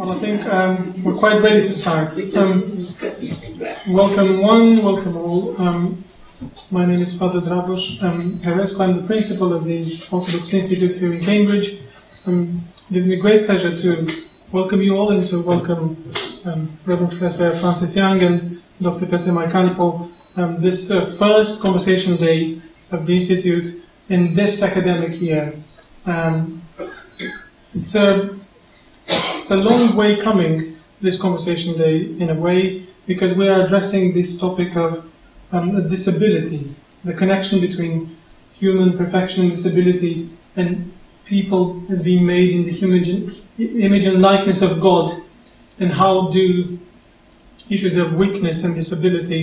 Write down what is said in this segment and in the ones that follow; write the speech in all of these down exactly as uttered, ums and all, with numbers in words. Well, I think um, we're quite ready to start. Um, welcome one, welcome all. Um, my name is Father Dravos um, Peresco. I'm the principal of the Orthodox Institute here in Cambridge. Um, it gives me great pleasure to welcome you all and to welcome um, Reverend Professor Frances Young and Doctor Petre Maican for um, this uh, first conversation day of the Institute in this academic year. Um, it's a It's a long way coming, this conversation day, in a way, because we are addressing this topic of um, disability, the connection between human perfection and disability, and people as being made in the human image and likeness of God, and how do issues of weakness and disability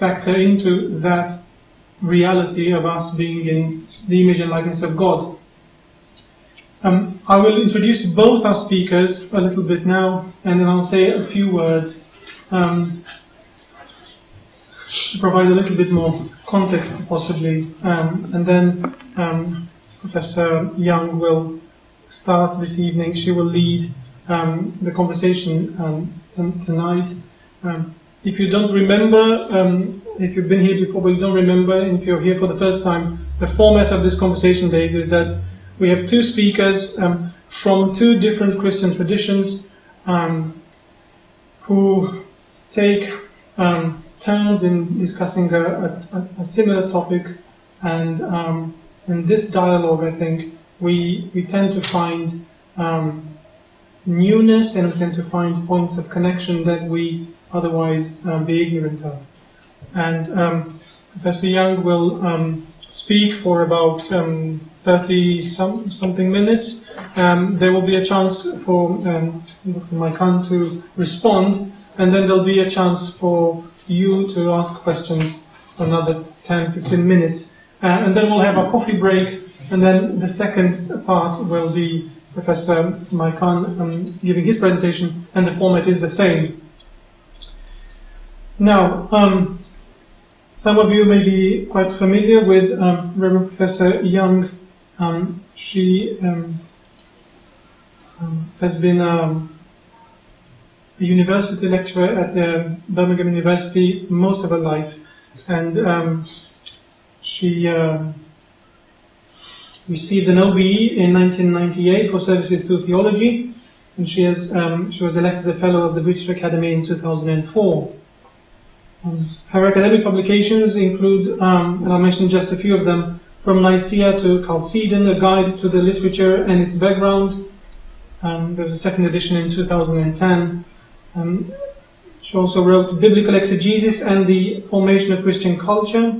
factor into that reality of us being in the image and likeness of God. Um, I will introduce both our speakers a little bit now, and then I'll say a few words um, to provide a little bit more context, possibly. Um, and then um, Professor Young will start this evening. She will lead um, the conversation um, t tonight. Um, if you don't remember, um, if you've been here before but you don't remember, and if you're here for the first time, the format of this conversation days is that we have two speakers um, from two different Christian traditions um, who take um, turns in discussing a, a, a similar topic, and um, in this dialogue, I think, we, we tend to find um, newness, and we tend to find points of connection that we otherwise uh, be ignorant of. And um, Professor Young will um, speak for about um, thirty some, something minutes. Um, there will be a chance for um, Doctor Maican to respond, and then there'll be a chance for you to ask questions for another ten, fifteen minutes. Uh, and then we'll have a coffee break, and then the second part will be Professor Maican um, giving his presentation, and the format is the same. Now, um, some of you may be quite familiar with um, Reverend Professor Young. Um, she um, um, has been um, a university lecturer at the Birmingham University most of her life, and um, she uh, received an O B E in nineteen ninety-eight for services to theology, and she has um, she was elected a Fellow of the British Academy in two thousand four. Her academic publications include, um, and I'll mention just a few of them, From Nicaea to Chalcedon, A Guide to the Literature and Its Background. Um, there was a second edition in two thousand ten. Um, she also wrote Biblical Exegesis and the Formation of Christian Culture.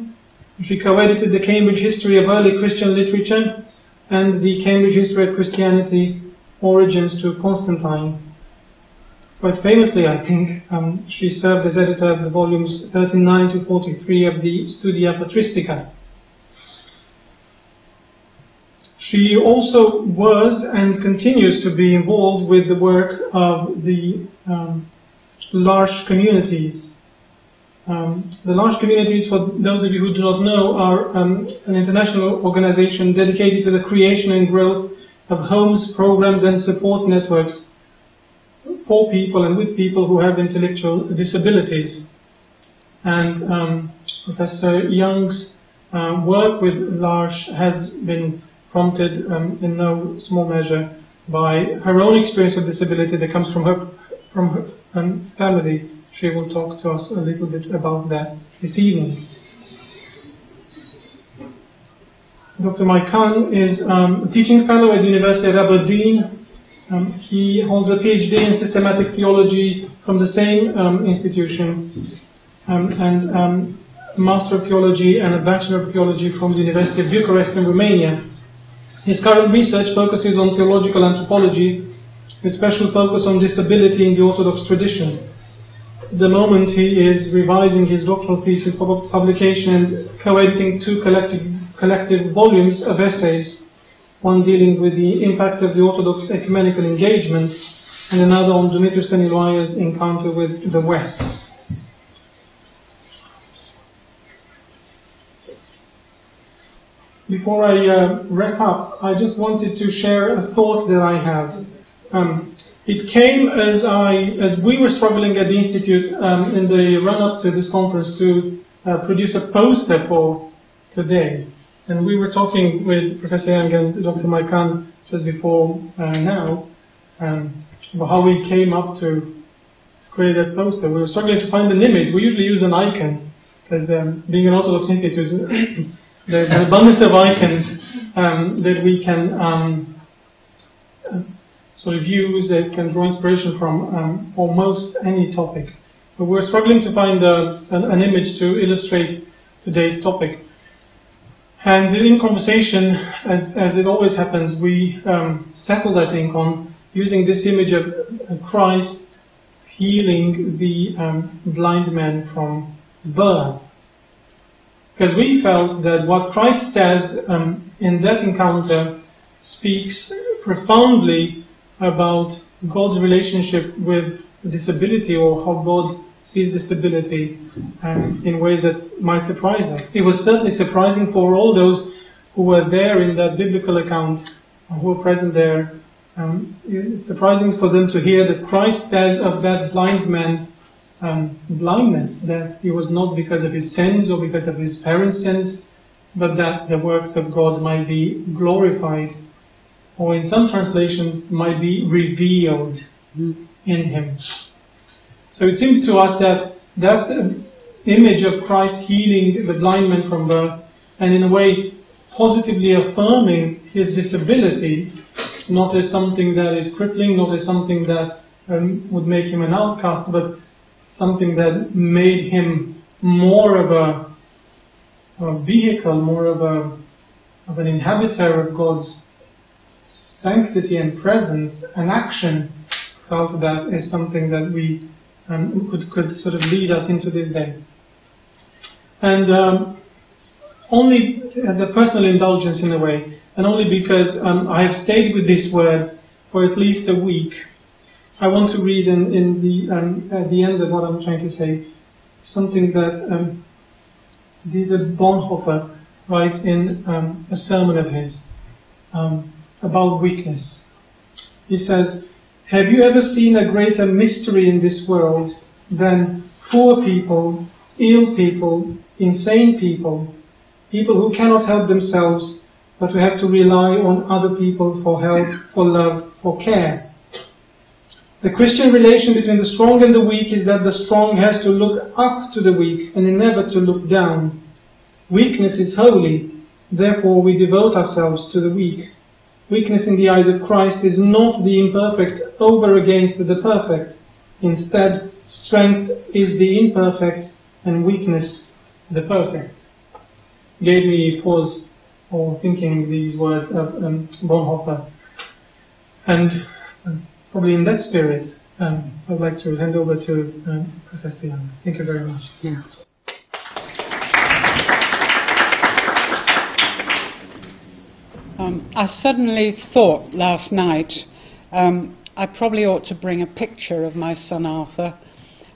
She co-edited the Cambridge History of Early Christian Literature and the Cambridge History of Christianity Origins to Constantine. Quite famously, I think, um, she served as editor of the volumes thirty-nine to forty-three of the Studia Patristica. She also was and continues to be involved with the work of the um, L'Arche communities. Um, the L'Arche communities, for those of you who do not know, are um, an international organization dedicated to the creation and growth of homes, programs, and support networks for people and with people who have intellectual disabilities. And um, Professor Young's uh, work with L'Arche has been prompted um, in no small measure by her own experience of disability that comes from her, from her um, family. She will talk to us a little bit about that this evening. Doctor Maican is um, a teaching fellow at the University of Aberdeen. Um, he holds a PhD in systematic theology from the same um, institution, um, and um, a Master of Theology and a Bachelor of Theology from the University of Bucharest in Romania. His current research focuses on theological anthropology, with special focus on disability in the Orthodox tradition. At the moment, he is revising his doctoral thesis for publication and co-editing two collective, collective volumes of essays, one dealing with the impact of the Orthodox ecumenical engagement, and another on Demetrius Staniloia's encounter with the West. Before I uh, wrap up, I just wanted to share a thought that I had. Um, It came as I, as we were struggling at the Institute um, in the run-up to this conference to uh, produce a poster for today. And we were talking with Professor Young and Doctor Maican just before uh, now um, about how we came up to create that poster. We were struggling to find an image. We usually use an icon, because um, being an Orthodox Institute, there's an abundance of icons um, that we can um, uh, sort of use that can draw inspiration from um, almost any topic. But we're struggling to find a, an, an image to illustrate today's topic. And in conversation, as, as it always happens, we um, settled, I think, on using this image of Christ healing the um, blind man from birth. Because we felt that what Christ says um, in that encounter speaks profoundly about God's relationship with disability, or how God sees disability um, in ways that might surprise us. It was certainly surprising for all those who were there in that biblical account, who were present there. Um, it's surprising for them to hear that Christ says of that blind man um, blindness, that it was not because of his sins or because of his parents' sins, but that the works of God might be glorified, or in some translations, might be revealed in him. So it seems to us that that image of Christ healing the blind man from birth, and in a way positively affirming his disability, not as something that is crippling, not as something that um, would make him an outcast, but something that made him more of a, a vehicle, more of a of an inhabitor of God's sanctity and presence and action. Felt that is something that we um, could could sort of lead us into this day. And um, only as a personal indulgence in a way, and only because um, I have stayed with these words for at least a week, I want to read in, in the um, at the end of what I'm trying to say something that um, Dieter Bonhoeffer writes in um, a sermon of his. Um, about weakness. He says, "Have you ever seen a greater mystery in this world than poor people, ill people, insane people, people who cannot help themselves, but who have to rely on other people for help, for love, for care? The Christian relation between the strong and the weak is that the strong has to look up to the weak and never to look down. Weakness is holy, therefore we devote ourselves to the weak. Weakness in the eyes of Christ is not the imperfect over against the perfect. Instead, strength is the imperfect and weakness the perfect." Gave me pause for thinking these words of um, Bonhoeffer. And um, probably in that spirit, um, I'd like to hand over to um, Professor Young. Thank you very much. Yeah. Um, I suddenly thought last night um, I probably ought to bring a picture of my son Arthur,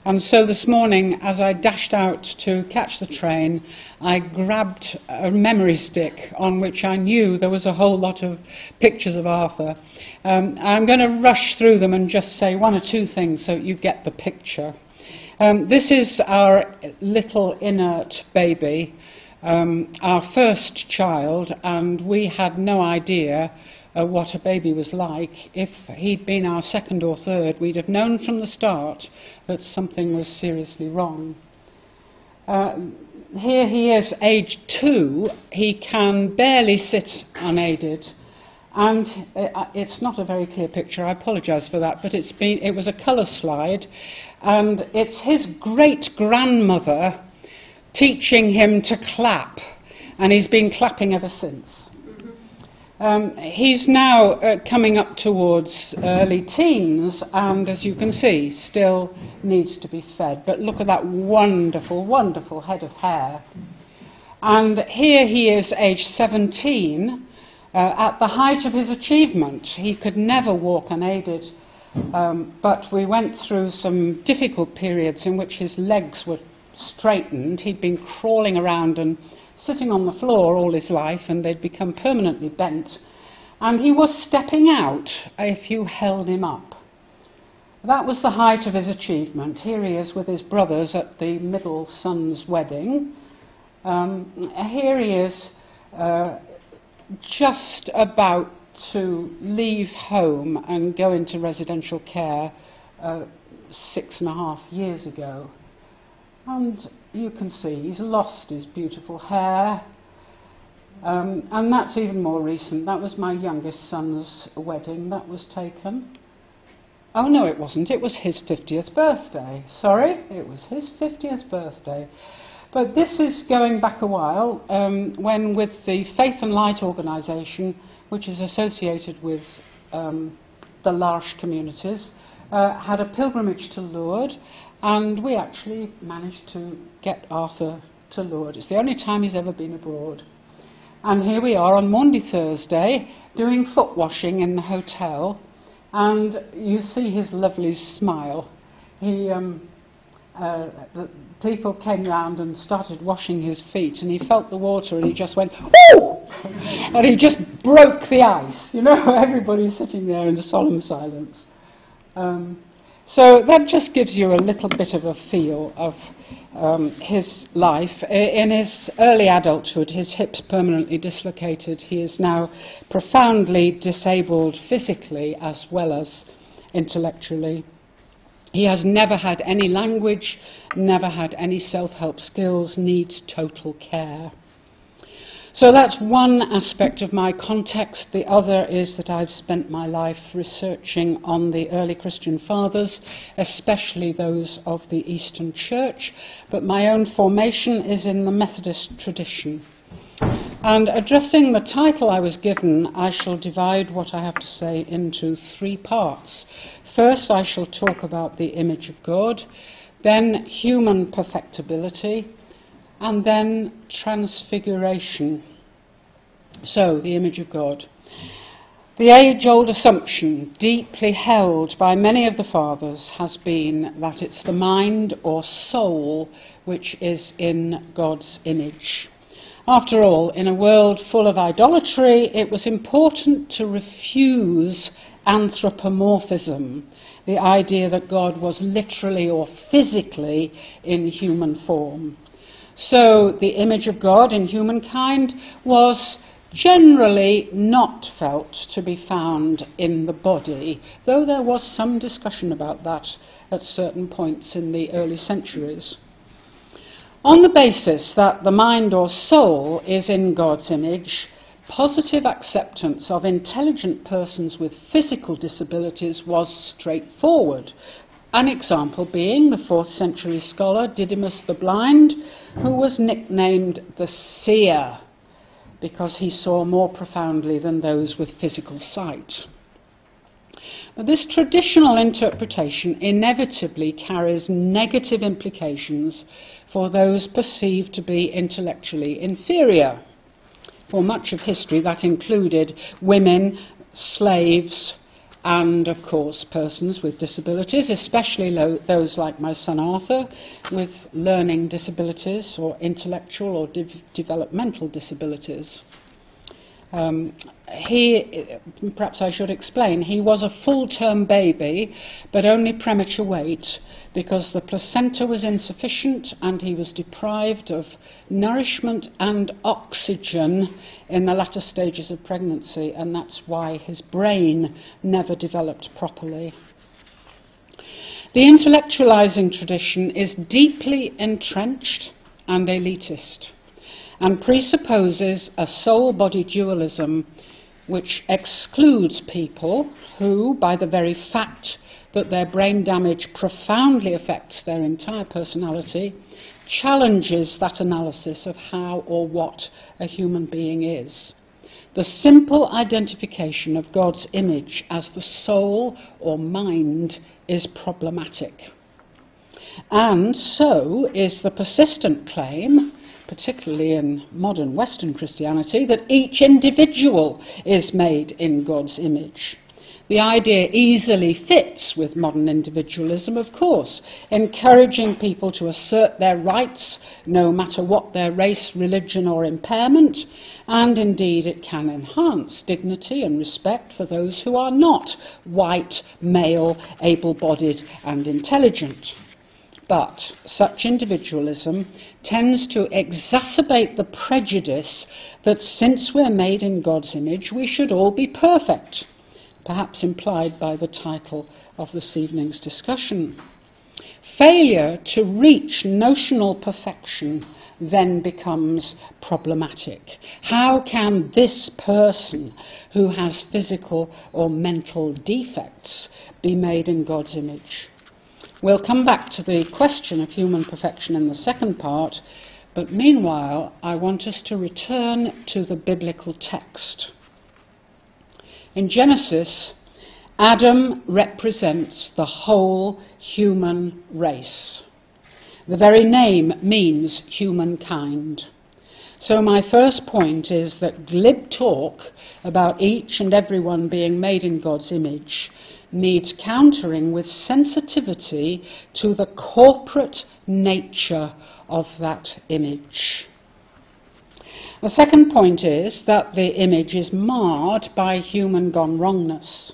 and so this morning as I dashed out to catch the train I grabbed a memory stick on which I knew there was a whole lot of pictures of Arthur. Um, I'm going to rush through them and just say one or two things so you get the picture. Um, this is our little inert baby. Um, our first child, and we had no idea uh, what a baby was like. If he'd been our second or third, we'd have known from the start that something was seriously wrong. Uh, here he is, age two. He can barely sit unaided, and it's not a very clear picture, I apologise for that, but it's been, it was a colour slide, and it's his great-grandmother teaching him to clap, and he's been clapping ever since. Um, he's now uh, coming up towards early teens, and as you can see, still needs to be fed. But look at that wonderful, wonderful head of hair. And here he is, age seventeen, uh, at the height of his achievement. He could never walk unaided, um, but we went through some difficult periods in which his legs were straightened. He'd been crawling around and sitting on the floor all his life, and they'd become permanently bent, and he was stepping out if you held him up. That was the height of his achievement. Here he is with his brothers at the middle son's wedding. Um, here he is uh, just about to leave home and go into residential care uh, six and a half years ago. And you can see he's lost his beautiful hair. Um, and that's even more recent. That was my youngest son's wedding that was taken. Oh no, it wasn't. It was his fiftieth birthday. Sorry, it was his fiftieth birthday. But this is going back a while, um, when with the Faith and Light organisation, which is associated with um, the L'Arche communities, uh, had a pilgrimage to Lourdes, and we actually managed to get Arthur to Lourdes. It's the only time he's ever been abroad. And here we are on Maundy Thursday, doing foot washing in the hotel. And you see his lovely smile. He, um, uh, the people came round and started washing his feet, and he felt the water, and he just went, "Ooh!" and he just broke the ice. You know, everybody's sitting there in a solemn silence. Um, so that just gives you a little bit of a feel of um, his life. In his early adulthood, his hips permanently dislocated. He is now profoundly disabled physically as well as intellectually. He has never had any language, never had any self-help skills, needs total care. So that's one aspect of my context. The other is that I've spent my life researching on the early Christian fathers, especially those of the Eastern Church, but my own formation is in the Methodist tradition. And addressing the title I was given, I shall divide what I have to say into three parts. First, I shall talk about the image of God, then human perfectibility, and then transfiguration. So, the image of God. The age-old assumption, deeply held by many of the fathers, has been that it's the mind or soul which is in God's image. After all, in a world full of idolatry, it was important to refuse anthropomorphism, the idea that God was literally or physically in human form. So the image of God in humankind was generally not felt to be found in the body, though there was some discussion about that at certain points in the early centuries. On the basis that the mind or soul is in God's image, positive acceptance of intelligent persons with physical disabilities was straightforward. An example being the fourth century scholar Didymus the Blind, who was nicknamed the Seer because he saw more profoundly than those with physical sight. Now, this traditional interpretation inevitably carries negative implications for those perceived to be intellectually inferior. For much of history, that included women, slaves, and, of course, persons with disabilities, especially those like my son Arthur, with learning disabilities or intellectual or de- developmental disabilities. Um, he, perhaps I should explain, he was a full-term baby, but only premature weight, because the placenta was insufficient and he was deprived of nourishment and oxygen in the latter stages of pregnancy, and that's why his brain never developed properly. The intellectualizing tradition is deeply entrenched and elitist, and presupposes a soul-body dualism which excludes people who, by the very fact that their brain damage profoundly affects their entire personality, challenges that analysis of how or what a human being is. The simple identification of God's image as the soul or mind is problematic. And so is the persistent claim, particularly in modern Western Christianity, that each individual is made in God's image. The idea easily fits with modern individualism, of course, encouraging people to assert their rights, no matter what their race, religion or impairment, and indeed it can enhance dignity and respect for those who are not white, male, able-bodied and intelligent. But such individualism tends to exacerbate the prejudice that since we're made in God's image, we should all be perfect, perhaps implied by the title of this evening's discussion. Failure to reach notional perfection then becomes problematic. How can this person who has physical or mental defects be made in God's image? We'll come back to the question of human perfection in the second part, but meanwhile I want us to return to the biblical text. In Genesis, Adam represents the whole human race. The very name means humankind. So my first point is that glib talk about each and everyone being made in God's image needs countering with sensitivity to the corporate nature of that image. The second point is that the image is marred by human gone wrongness.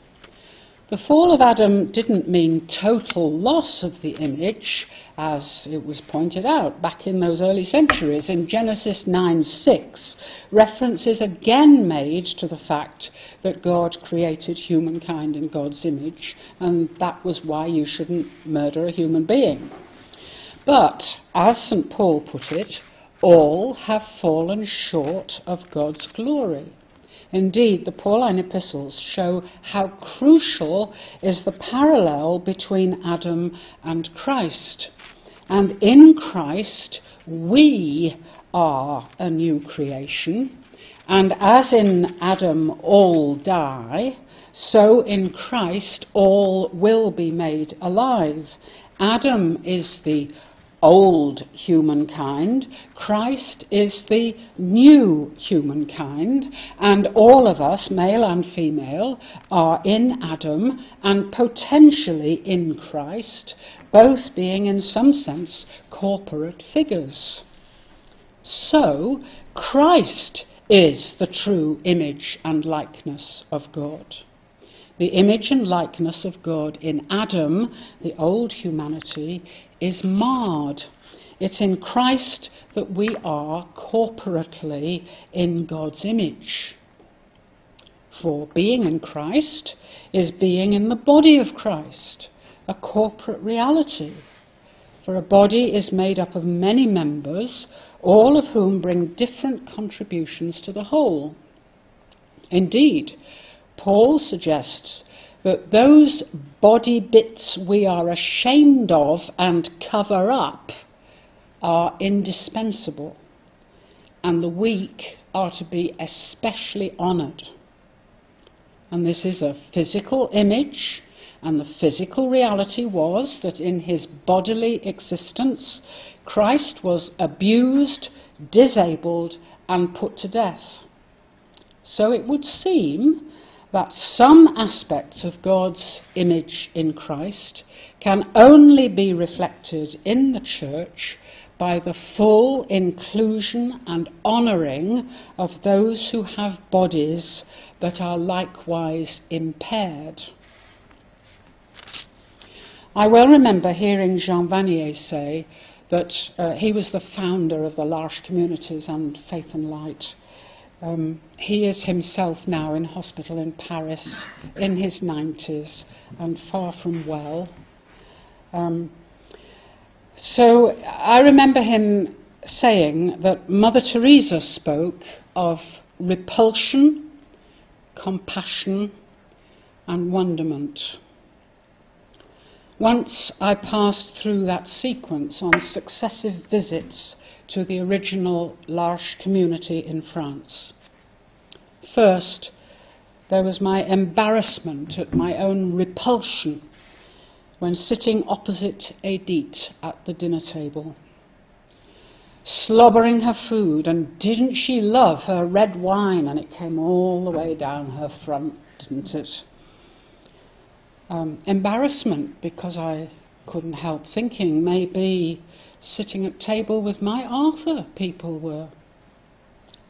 The fall of Adam didn't mean total loss of the image, as it was pointed out back in those early centuries. In Genesis nine six, reference is again made to the fact that God created humankind in God's image, and that was why you shouldn't murder a human being. But, as Saint Paul put it, all have fallen short of God's glory. Indeed, the Pauline epistles show how crucial is the parallel between Adam and Christ. And in Christ, we are a new creation. And as in Adam all die, so in Christ all will be made alive. Adam is the old humankind, Christ is the new humankind, and all of us, male and female, are in Adam and potentially in Christ, both being in some sense corporate figures. So, Christ is the true image and likeness of God. The image and likeness of God in Adam, the old humanity, is marred. It's in Christ that we are corporately in God's image. For being in Christ is being in the body of Christ, a corporate reality. For a body is made up of many members, all of whom bring different contributions to the whole. Indeed, Paul suggests that those body bits we are ashamed of and cover up are indispensable, and the weak are to be especially honoured. And this is a physical image, and the physical reality was that in his bodily existence, Christ was abused, disabled, and put to death. So it would seem that some aspects of God's image in Christ can only be reflected in the church by the full inclusion and honouring of those who have bodies that are likewise impaired. I well remember hearing Jean Vanier say that uh, he was the founder of the L'Arche communities and Faith and Light. Um, he is himself now in hospital in Paris, in his nineties, and far from well. Um, so I remember him saying that Mother Teresa spoke of repulsion, compassion, and wonderment. Once I passed through that sequence on successive visits to the original L'Arche community in France. First, there was my embarrassment at my own repulsion when sitting opposite Edith at the dinner table, slobbering her food, and didn't she love her red wine, and it came all the way down her front, didn't it? um, embarrassment because I couldn't help thinking maybe sitting at table with my Arthur, people were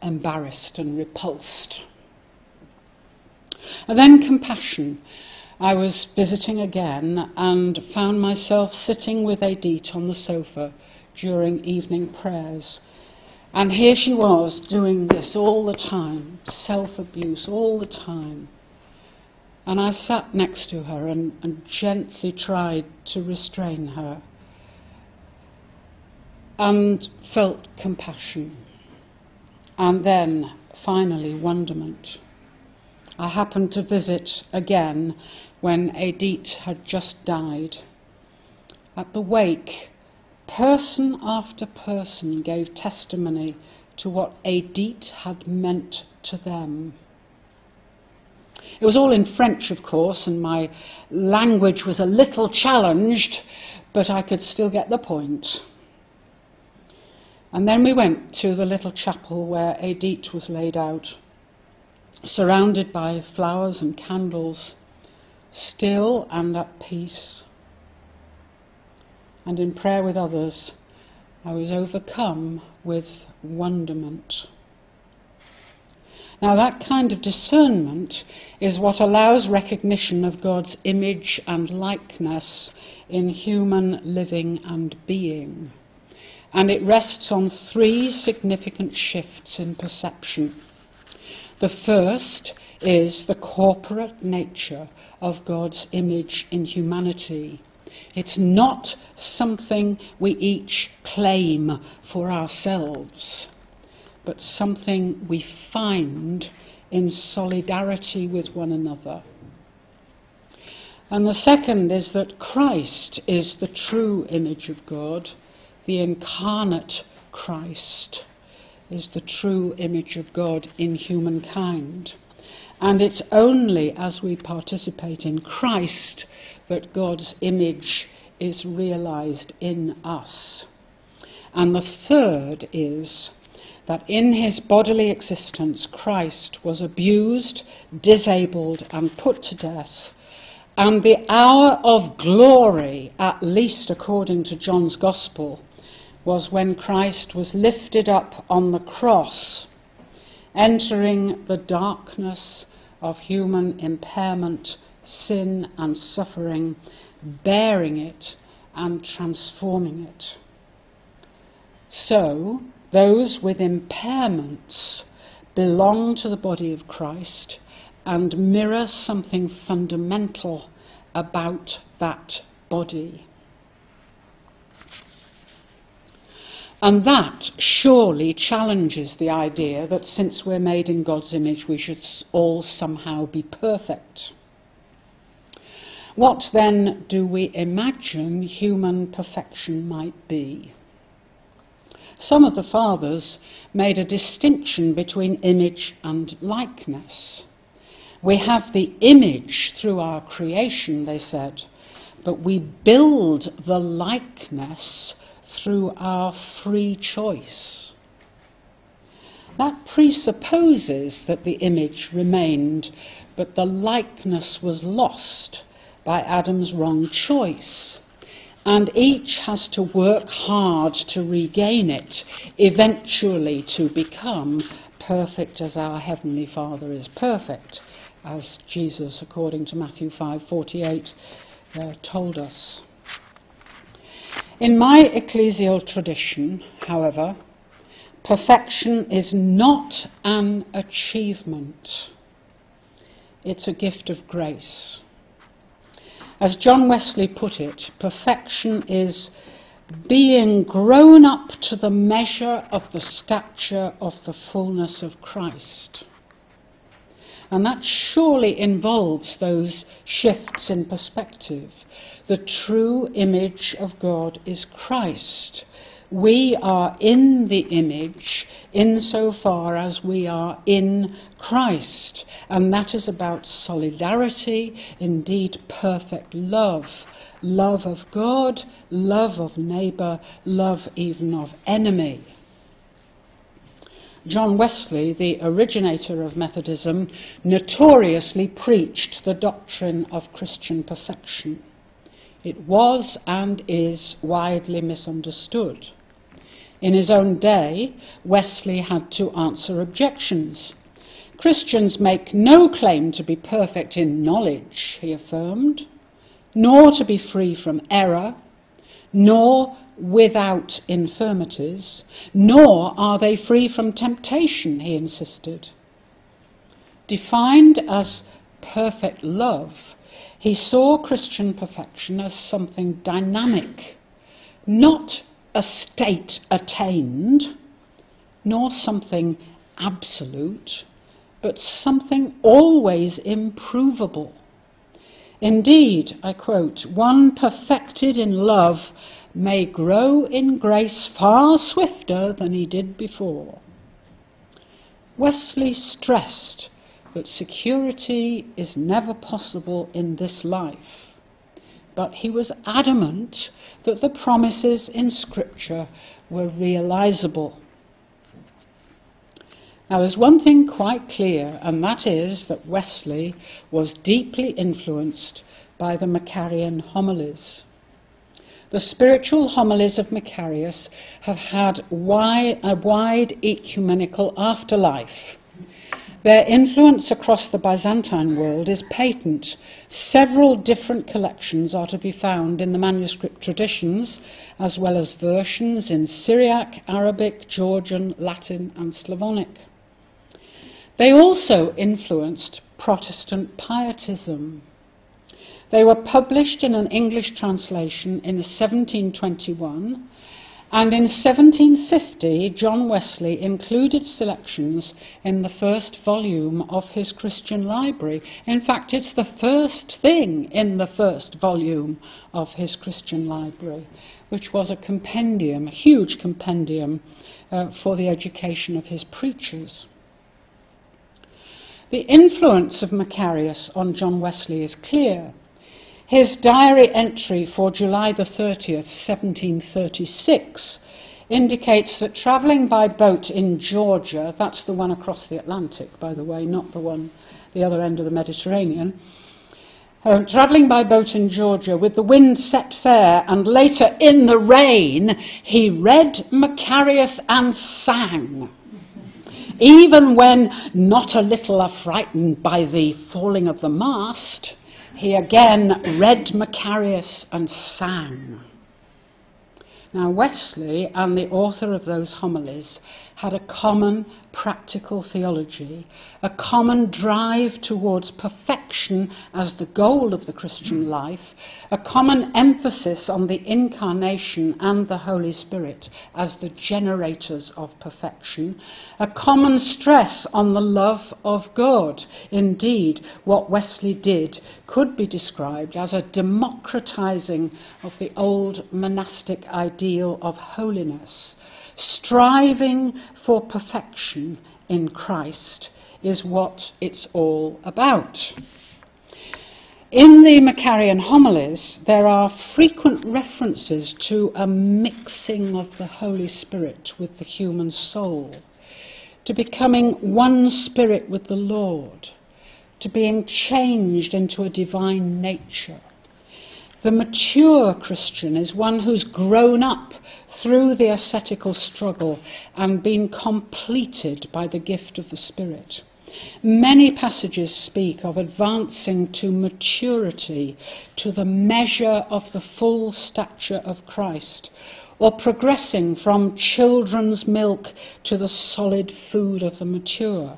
embarrassed and repulsed. And then compassion. I was visiting again and found myself sitting with Edith on the sofa during evening prayers. And here she was doing this all the time, self-abuse all the time. And I sat next to her and, and gently tried to restrain her and felt compassion. And then, finally, wonderment. I happened to visit again when Edith had just died. At the wake, person after person gave testimony to what Edith had meant to them. It was all in French, of course, and my language was a little challenged, but I could still get the point. And then we went to the little chapel where Edith was laid out, surrounded by flowers and candles, still and at peace. And in prayer with others, I was overcome with wonderment. Now, that kind of discernment is what allows recognition of God's image and likeness in human living and being. And it rests on three significant shifts in perception. The first is the corporate nature of God's image in humanity. It's not something we each claim for ourselves, but something we find in solidarity with one another. And the second is that Christ is the true image of God. The incarnate Christ is the true image of God in humankind. And it's only as we participate in Christ that God's image is realized in us. And the third is that in his bodily existence, Christ was abused, disabled, and put to death. And the hour of glory, at least according to John's Gospel, was when Christ was lifted up on the cross, entering the darkness of human impairment, sin and suffering, bearing it and transforming it. So, those with impairments belong to the body of Christ and mirror something fundamental about that body. And that surely challenges the idea that since we're made in God's image, we should all somehow be perfect. What then do we imagine human perfection might be? Some of the fathers made a distinction between image and likeness. We have the image through our creation, they said, but we build the likeness through our free choice. That presupposes that the image remained, but the likeness was lost by Adam's wrong choice, and each has to work hard to regain it, eventually to become perfect as our Heavenly Father is perfect, as Jesus, according to Matthew five forty-eight, uh, told us. In my ecclesial tradition, however, perfection is not an achievement. It's a gift of grace. As John Wesley put it, perfection is being grown up to the measure of the stature of the fullness of Christ. And that surely involves those shifts in perspective. The true image of God is Christ. We are in the image insofar as we are in Christ, and that is about solidarity, indeed perfect love. Love of God, love of neighbour, love even of enemy. John Wesley, the originator of Methodism, notoriously preached the doctrine of Christian perfection. It was and is widely misunderstood. In his own day, Wesley had to answer objections. Christians make no claim to be perfect in knowledge, he affirmed, nor to be free from error, nor without infirmities, nor are they free from temptation, he insisted. Defined as perfect love, he saw Christian perfection as something dynamic, not a state attained, nor something absolute, but something always improvable. Indeed, I quote, "One perfected in love may grow in grace far swifter than he did before." Wesley stressed that security is never possible in this life, but he was adamant that the promises in Scripture were realizable. Now, there's one thing quite clear, and that is that Wesley was deeply influenced by the Macarian homilies. The spiritual homilies of Macarius have had wide, a wide ecumenical afterlife. Their influence across the Byzantine world is patent. Several different collections are to be found in the manuscript traditions, as well as versions in Syriac, Arabic, Georgian, Latin, and Slavonic. They also influenced Protestant pietism. They were published in an English translation in seventeen twenty-one, and in seventeen fifty, John Wesley included selections in the first volume of his Christian library. In fact, it's the first thing in the first volume of his Christian library, which was a compendium, a huge compendium, uh, for the education of his preachers. The influence of Macarius on John Wesley is clear. His diary entry for July the thirtieth, seventeen thirty-six, indicates that travelling by boat in Georgia, that's the one across the Atlantic, by the way, not the one, the other end of the Mediterranean, uh, travelling by boat in Georgia with the wind set fair and later in the rain, he read Macarius and sang, even when not a little affrightened by the falling of the mast. He again read Macarius and sang. Now, Wesley and the author of those homilies had a common practical theology, a common drive towards perfection as the goal of the Christian life, a common emphasis on the Incarnation and the Holy Spirit as the generators of perfection, a common stress on the love of God. Indeed, what Wesley did could be described as a democratizing of the old monastic ideal of holiness. Striving for perfection in Christ is what it's all about. In the Macarian homilies, there are frequent references to a mixing of the Holy Spirit with the human soul, to becoming one spirit with the Lord, to being changed into a divine nature. The mature Christian is one who's grown up through the ascetical struggle and been completed by the gift of the Spirit. Many passages speak of advancing to maturity, to the measure of the full stature of Christ, or progressing from children's milk to the solid food of the mature.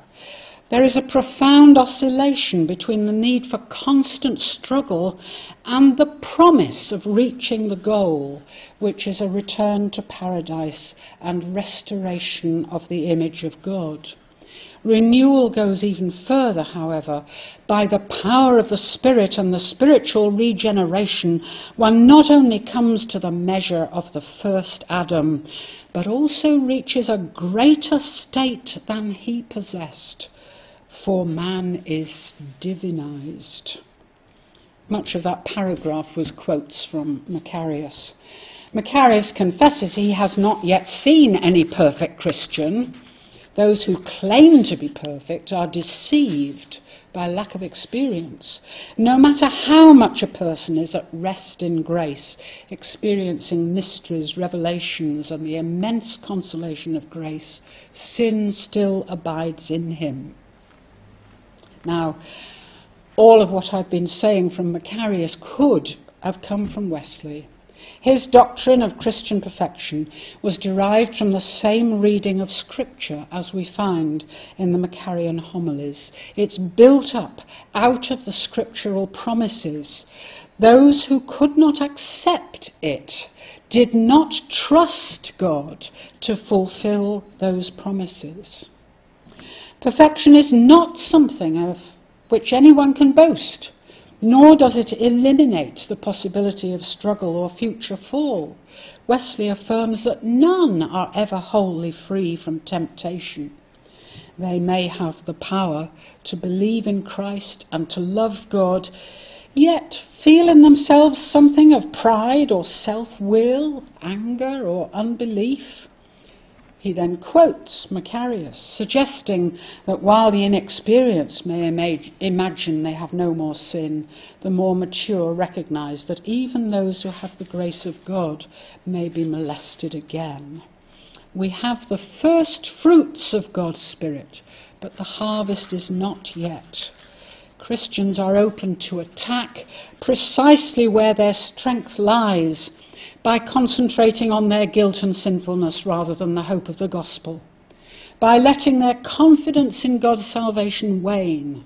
There is a profound oscillation between the need for constant struggle and the promise of reaching the goal, which is a return to paradise and restoration of the image of God. Renewal goes even further, however. By the power of the Spirit and the spiritual regeneration, one not only comes to the measure of the first Adam, but also reaches a greater state than he possessed. For man is divinized. Much of that paragraph was quotes from Macarius. Macarius confesses he has not yet seen any perfect Christian. Those who claim to be perfect are deceived by lack of experience. No matter how much a person is at rest in grace, experiencing mysteries, revelations, and the immense consolation of grace, sin still abides in him. Now, all of what I've been saying from Macarius could have come from Wesley. His doctrine of Christian perfection was derived from the same reading of Scripture as we find in the Macarian homilies. It's built up out of the scriptural promises. Those who could not accept it did not trust God to fulfill those promises. Perfection is not something of which anyone can boast, nor does it eliminate the possibility of struggle or future fall. Wesley affirms that none are ever wholly free from temptation. They may have the power to believe in Christ and to love God, yet feel in themselves something of pride or self-will, anger or unbelief. He then quotes Macarius, suggesting that while the inexperienced may ima- imagine they have no more sin, the more mature recognize that even those who have the grace of God may be molested again. We have the first fruits of God's Spirit, but the harvest is not yet. Christians are open to attack precisely where their strength lies, by concentrating on their guilt and sinfulness rather than the hope of the gospel, by letting their confidence in God's salvation wane.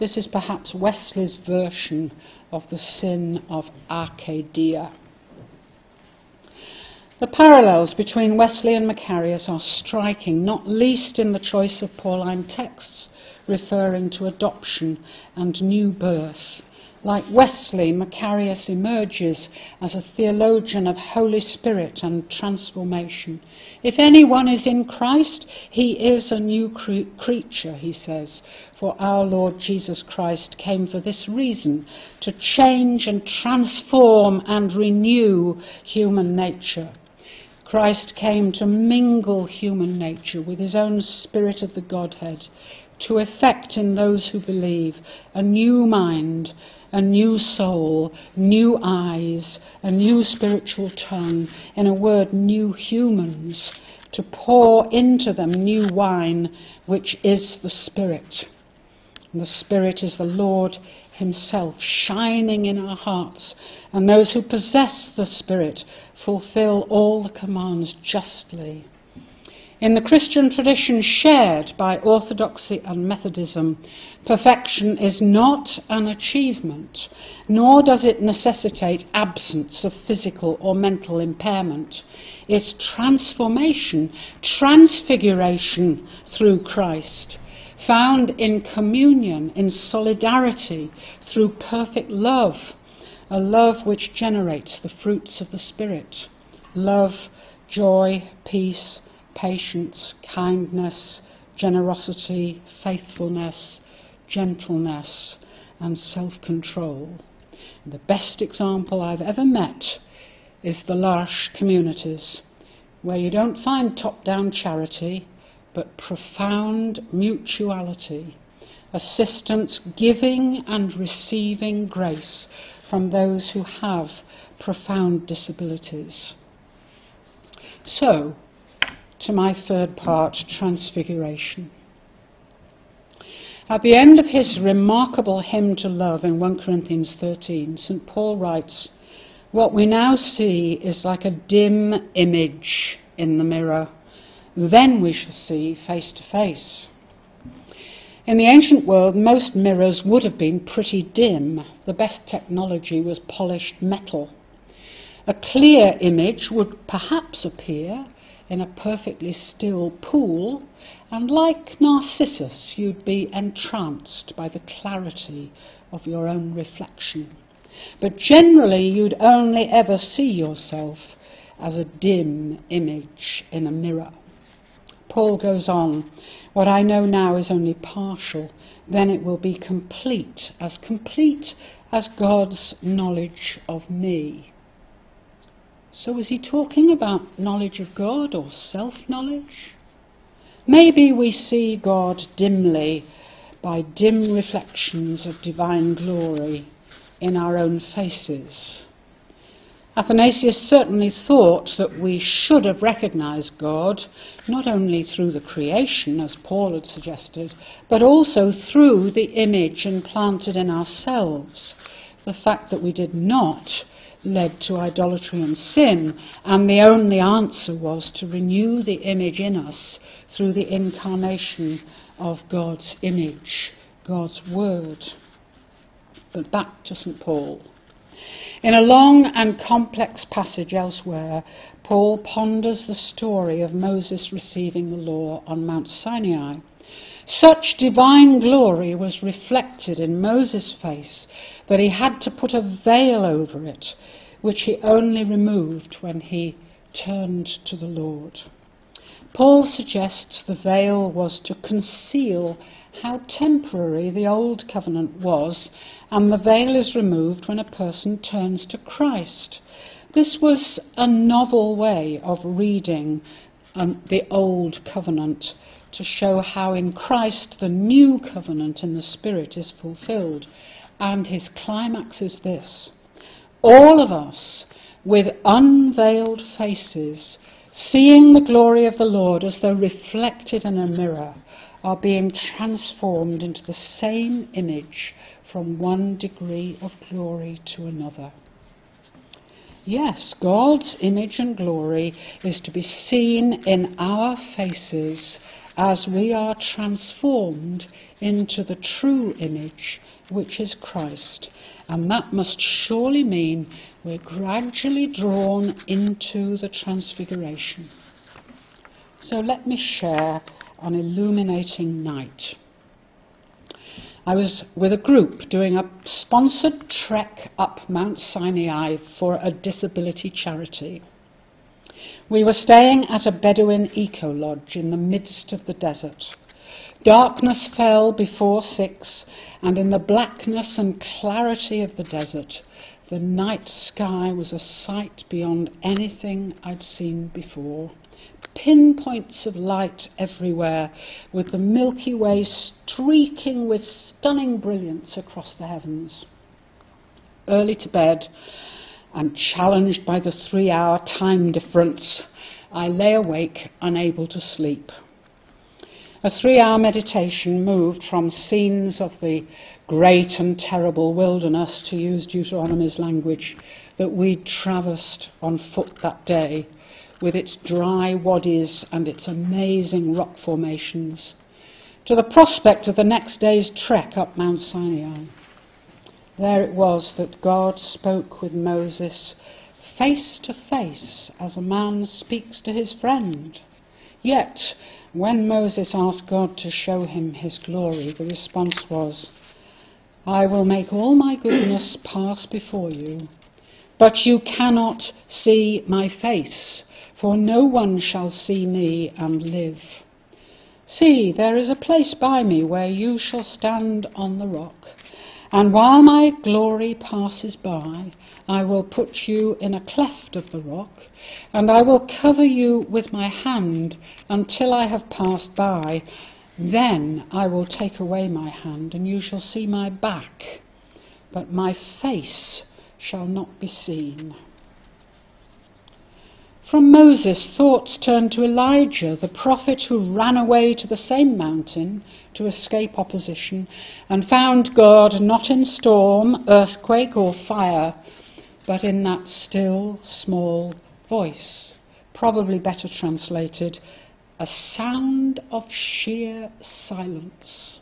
This is perhaps Wesley's version of the sin of Archidia. The parallels between Wesley and Macarius are striking, not least in the choice of Pauline texts referring to adoption and new birth. Like Wesley, Macarius emerges as a theologian of Holy Spirit and transformation. If anyone is in Christ, he is a new cre- creature, he says, for our Lord Jesus Christ came for this reason, to change and transform and renew human nature. Christ came to mingle human nature with his own spirit of the Godhead, to effect in those who believe a new mind, a new soul, new eyes, a new spiritual tongue, in a word, new humans, to pour into them new wine, which is the Spirit. And the Spirit is the Lord himself shining in our hearts, and those who possess the Spirit fulfill all the commands justly. In the Christian tradition shared by Orthodoxy and Methodism, perfection is not an achievement, nor does it necessitate absence of physical or mental impairment. It's transformation, transfiguration through Christ, found in communion, in solidarity, through perfect love, a love which generates the fruits of the Spirit: love, joy, peace, patience, kindness, generosity, faithfulness, gentleness, and self-control. And the best example I've ever met is the L'Arche communities, where you don't find top-down charity, but profound mutuality, assistance, giving and receiving grace from those who have profound disabilities. So, to my third part, Transfiguration. At the end of his remarkable hymn to love in First Corinthians thirteen, Saint Paul writes, "What we now see is like a dim image in the mirror. Then we shall see face to face." In the ancient world, most mirrors would have been pretty dim. The best technology was polished metal. A clear image would perhaps appear in a perfectly still pool, and like Narcissus, you'd be entranced by the clarity of your own reflection. But generally, you'd only ever see yourself as a dim image in a mirror. Paul goes on, "What I know now is only partial, then it will be complete, as complete as God's knowledge of me." So is he talking about knowledge of God or self-knowledge? Maybe we see God dimly by dim reflections of divine glory in our own faces. Athanasius certainly thought that we should have recognized God, not only through the creation, as Paul had suggested, but also through the image implanted in ourselves. The fact that we did not led to idolatry and sin, and the only answer was to renew the image in us through the incarnation of God's image, God's word. But back to Saint Paul. In a long and complex passage elsewhere, Paul ponders the story of Moses receiving the law on Mount Sinai. Such divine glory was reflected in Moses' face that he had to put a veil over it, which he only removed when he turned to the Lord. Paul suggests the veil was to conceal how temporary the old covenant was, and the veil is removed when a person turns to Christ. This was a novel way of reading um, the old covenant to show how in Christ the new covenant in the Spirit is fulfilled. And his climax is this: all of us with unveiled faces, seeing the glory of the Lord as though reflected in a mirror, are being transformed into the same image from one degree of glory to another. Yes, God's image and glory is to be seen in our faces as we are transformed into the true image, which is Christ. And that must surely mean we're gradually drawn into the transfiguration. So let me share on illuminating night. I was with a group doing a sponsored trek up Mount Sinai for a disability charity. We were staying at a Bedouin eco-lodge in the midst of the desert. Darkness fell before six, and in the blackness and clarity of the desert, the night sky was a sight beyond anything I'd seen before. Pinpoints of light everywhere, with the Milky Way streaking with stunning brilliance across the heavens. Early to bed, and challenged by the three-hour time difference, I lay awake, unable to sleep. A three-hour meditation moved from scenes of the great and terrible wilderness, to use Deuteronomy's language, that we traversed on foot that day, with its dry wadis and its amazing rock formations, to the prospect of the next day's trek up Mount Sinai. There it was that God spoke with Moses face to face, as a man speaks to his friend. Yet, when Moses asked God to show him his glory, the response was, "I will make all my goodness pass before you, but you cannot see my face, for no one shall see me and live. See, there is a place by me where you shall stand on the rock, and while my glory passes by, I will put you in a cleft of the rock, and I will cover you with my hand until I have passed by. Then I will take away my hand, and you shall see my back, but my face shall not be seen." From Moses, thoughts turned to Elijah, the prophet who ran away to the same mountain to escape opposition, and found God not in storm, earthquake or fire, but in that still, small voice, probably better translated, a sound of sheer silence.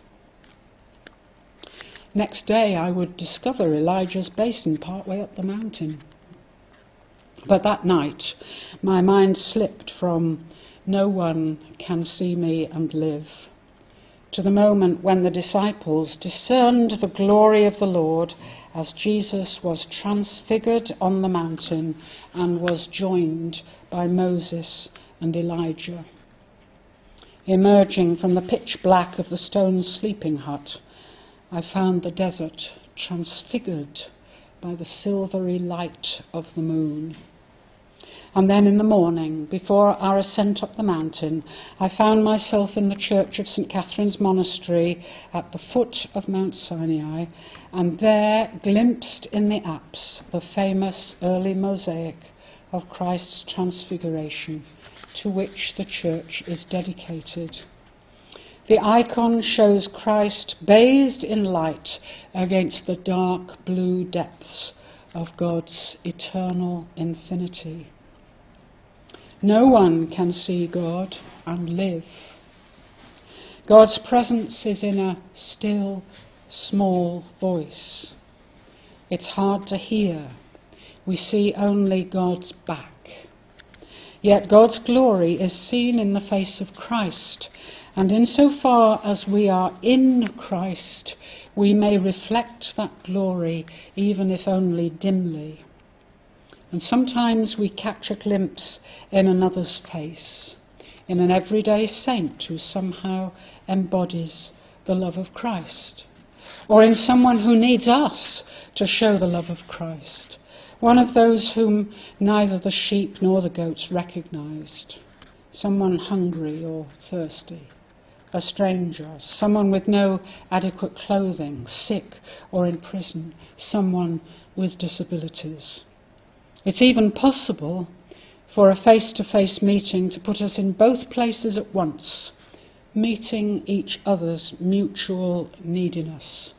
Next day I would discover Elijah's basin partway up the mountain. But that night, my mind slipped from "no one can see me and live" to the moment when the disciples discerned the glory of the Lord as Jesus was transfigured on the mountain and was joined by Moses and Elijah. Emerging from the pitch black of the stone sleeping hut, I found the desert transfigured by the silvery light of the moon. and then in the morning, before our ascent up the mountain, I found myself in the church of Saint Catherine's Monastery at the foot of Mount Sinai, and there glimpsed in the apse the famous early mosaic of Christ's Transfiguration, to which the church is dedicated. The icon shows Christ bathed in light against the dark blue depths of God's eternal infinity. No one can see God and live. God's presence is in a still, small voice. It's hard to hear. We see only God's back. Yet God's glory is seen in the face of Christ, and insofar as we are in Christ, we may reflect that glory, even if only dimly. And sometimes we catch a glimpse in another's face, in an everyday saint who somehow embodies the love of Christ, or in someone who needs us to show the love of Christ, one of those whom neither the sheep nor the goats recognized, someone hungry or thirsty, a stranger, someone with no adequate clothing, sick or in prison, someone with disabilities. It's even possible for a face-to-face meeting to put us in both places at once, meeting each other's mutual neediness.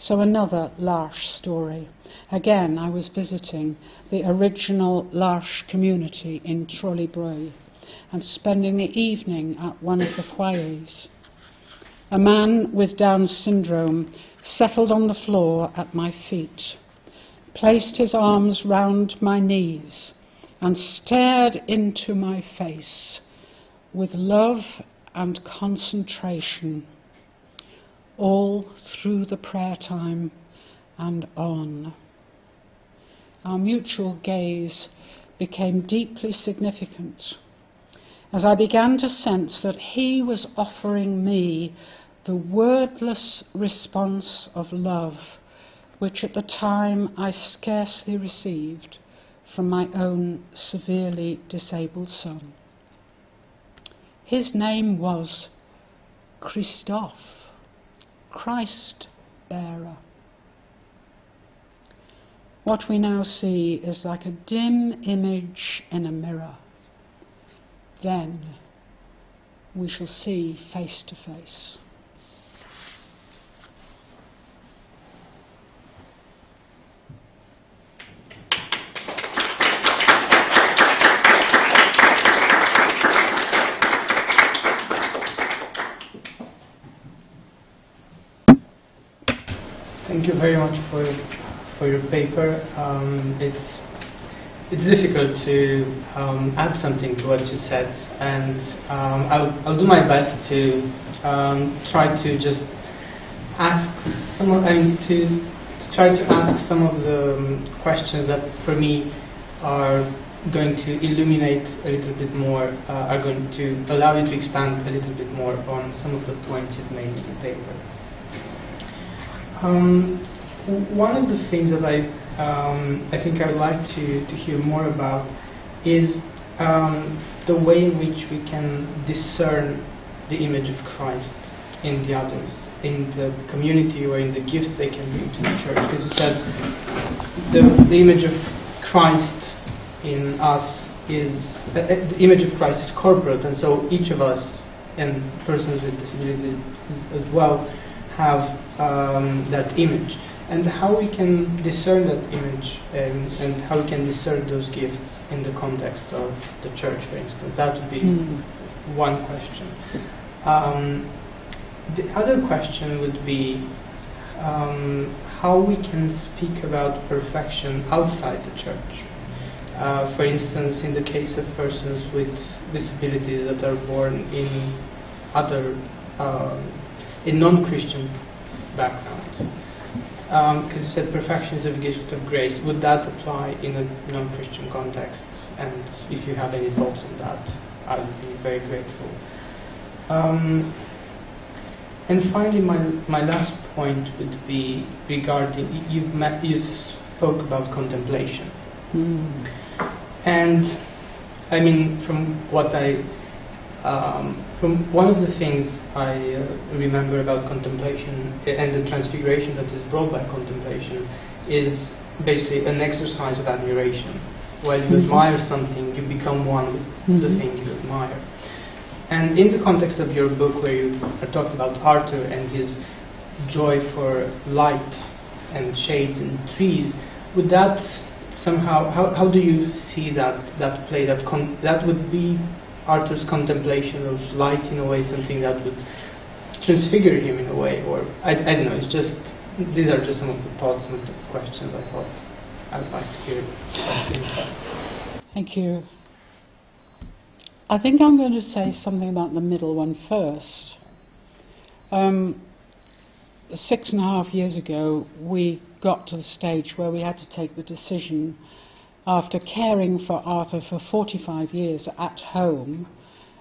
So another L'Arche story. Again, I was visiting the original L'Arche community in Trolleybreuil and spending the evening at one of the foyers. A man with Down syndrome settled on the floor at my feet, placed his arms round my knees and stared into my face with love and concentration all through the prayer time and on. Our mutual gaze became deeply significant as I began to sense that he was offering me the wordless response of love which at the time I scarcely received from my own severely disabled son. His name was Christophe, Christ bearer. What we now see is like a dim image in a mirror. Then we shall see face to face. Thank you very much for for your paper. Um, it's it's difficult to um, add something to what you said, and um, I'll I'll do my best to um, try to just ask some of, I mean, to, to try to ask some of the um, questions that for me are going to illuminate a little bit more, uh, are going to allow you to expand a little bit more on some of the points you've made in the paper. Um, one of the things that I um, I think I'd like to, to hear more about is um, the way in which we can discern the image of Christ in the others, in the community or in the gifts they can bring to the church. Because you said the, the image of Christ in us is, uh, the image of Christ is corporate, and so each of us, and persons with disabilities as well, have um, that image, and how we can discern that image, and, and how we can discern those gifts in the context of the church, for instance. That would be mm. one question. Um, the other question would be um, how we can speak about perfection outside the church. Uh, for instance, in the case of persons with disabilities that are born in other uh, in non-Christian backgrounds. Because um, you said perfection is a gift of grace. Would that apply in a non-Christian context? And if you have any thoughts on that, I would be very grateful. Um, and finally, my, my last point would be regarding, you've met, you spoke about contemplation. Mm. And I mean, from what I, um, from one of the things I uh, remember about contemplation and the transfiguration that is brought by contemplation is basically an exercise of admiration. While you mm-hmm. admire something, you become one with mm-hmm. the thing you admire. And in the context of your book, where you are talking about Arthur and his joy for light and shades and trees, would that somehow, how, how do you see that, that play, that, con that would be Arthur's contemplation of light in a way, something that would transfigure him in a way, or, I, I don't know, it's just, these are just some of the thoughts and the questions I thought I'd like to hear. Thank you. I think I'm going to say something about the middle one first. Um, six and a half years ago, we got to the stage where we had to take the decision, after caring for Arthur for forty-five years at home,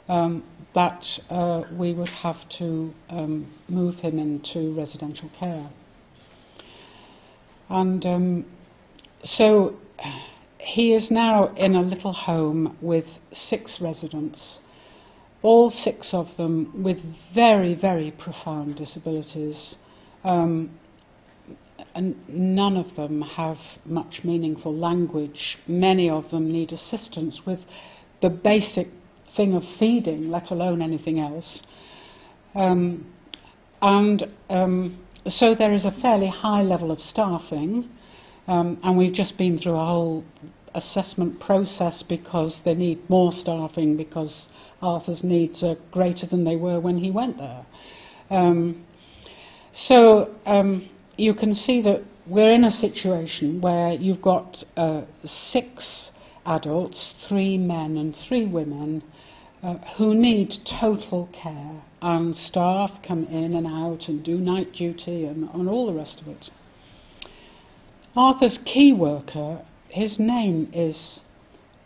um, that uh, we would have to um, move him into residential care. And um, so he is now in a little home with six residents, all six of them with very, very profound disabilities. Um, And none of them have much meaningful language. Many of them need assistance with the basic thing of feeding, let alone anything else. Um, and um, so there is a fairly high level of staffing, um, and we've just been through a whole assessment process because they need more staffing because Arthur's needs are greater than they were when he went there. Um, so... Um, You can see that we're in a situation where you've got uh, six adults, three men and three women, uh, who need total care, and staff come in and out and do night duty and, and all the rest of it. Arthur's key worker, his name is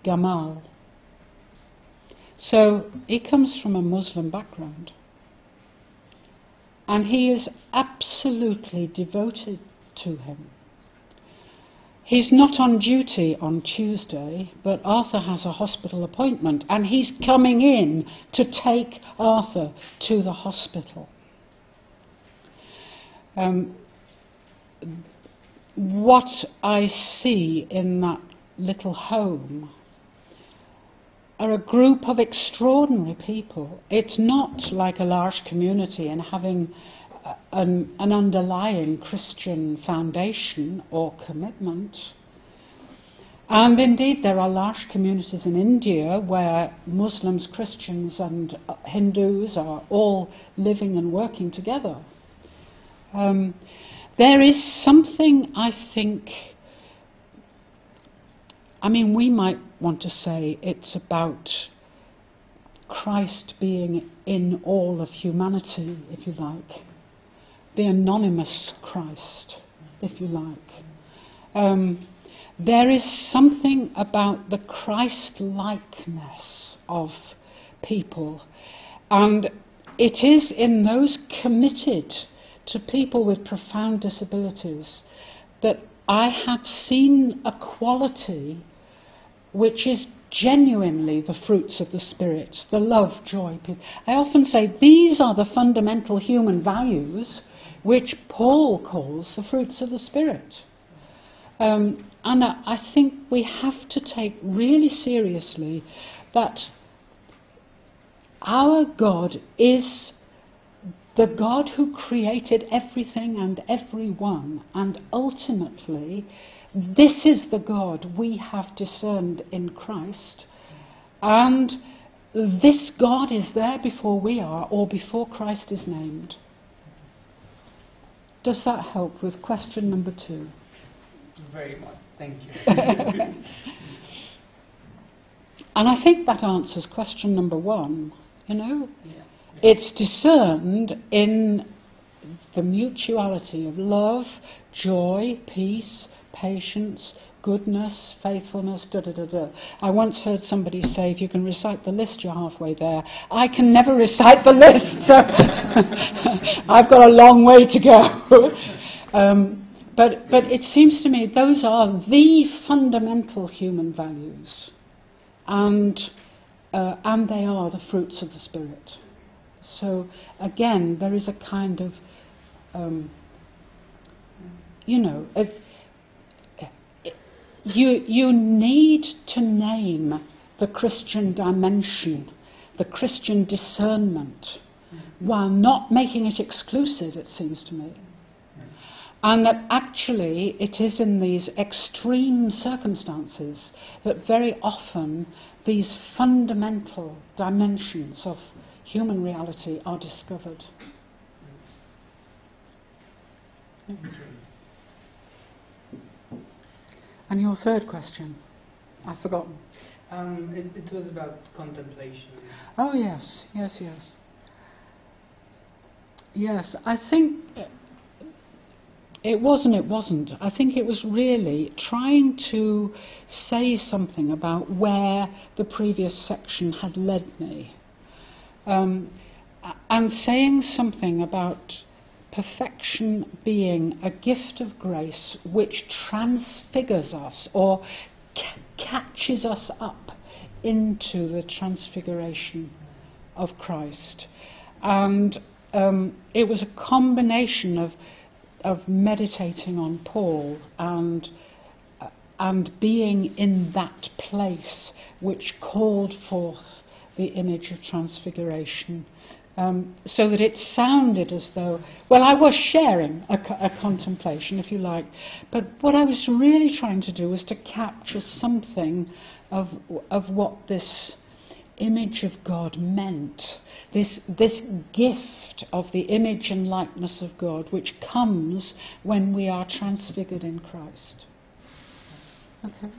Gamal. So he comes from a Muslim background. And he is absolutely devoted to him. He's not on duty on Tuesday, but Arthur has a hospital appointment, and he's coming in to take Arthur to the hospital. Um, what I see in that little home are a group of extraordinary people. It's not like a large community in having an, an underlying Christian foundation or commitment. And indeed, there are large communities in India where Muslims, Christians, and Hindus are all living and working together. Um, there is something, I think, I mean, we might want to say it's about Christ being in all of humanity, if you like. The anonymous Christ, if you like. Um, there is something about the Christ-likeness of people. And it is in those committed to people with profound disabilities that I have seen a quality which is genuinely the fruits of the Spirit, the love, joy. I often say these are the fundamental human values which Paul calls the fruits of the Spirit. Um, and I, I think we have to take really seriously that our God is the God who created everything and everyone, and ultimately this is the God we have discerned in Christ, and this God is there before we are, or before Christ is named. Does that help with question number two? Very much, thank you. And I think that answers question number one, you know? Yeah. It's discerned in the mutuality of love, joy, peace, patience, goodness, faithfulness, da da da da. I once heard somebody say, if you can recite the list, you're halfway there. I can never recite the list, so I've got a long way to go. um, but, but it seems to me those are the fundamental human values. and uh, and they are the fruits of the Spirit. So again, there is a kind of, um, you know, if you you need to name the Christian dimension, the Christian discernment, mm-hmm. while not making it exclusive, it seems to me. And that actually it is in these extreme circumstances that very often these fundamental dimensions of human reality are discovered. And your third question, I've forgotten. Um, it, it was about contemplation. Oh yes, yes, yes. Yes, I think... It was and it wasn't. I think it was really trying to say something about where the previous section had led me. Um, and saying something about perfection being a gift of grace which transfigures us or ca catches us up into the transfiguration of Christ. And um, it was a combination of of meditating on Paul and uh, and being in that place which called forth the image of transfiguration, um, so that it sounded as though, well, I was sharing a, a contemplation, if you like, but what I was really trying to do was to capture something of of what this image of God meant, this, this gift of the image and likeness of God which comes when we are transfigured in Christ. Okay.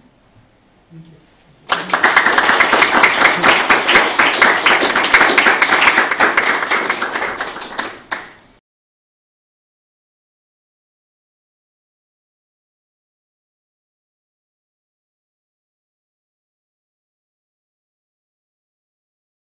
Thank you.